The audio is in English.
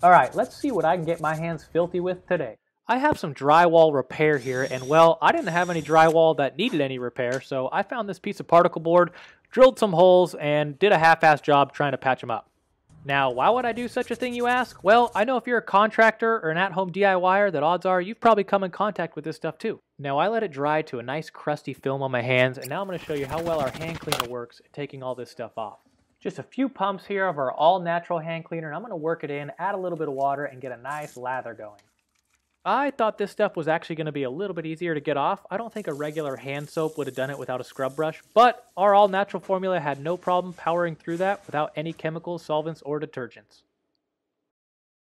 Alright, let's see what I can get my hands filthy with today. I have some drywall repair here, and well, I didn't have any drywall that needed any repair, so I found this piece of particle board, drilled some holes, and did a half-assed job trying to patch them up. Now, why would I do such a thing, you ask? Well, I know if you're a contractor or an at-home DIYer that odds are you've probably come in contact with this stuff too. Now, I let it dry to a nice crusty film on my hands, and now I'm going to show you how well our hand cleaner works at taking all this stuff off. Just a few pumps here of our all-natural hand cleaner, and I'm going to work it in, add a little bit of water, and get a nice lather going. I thought this stuff was actually going to be a little bit easier to get off. I don't think a regular hand soap would have done it without a scrub brush, but our all-natural formula had no problem powering through that without any chemicals, solvents, or detergents.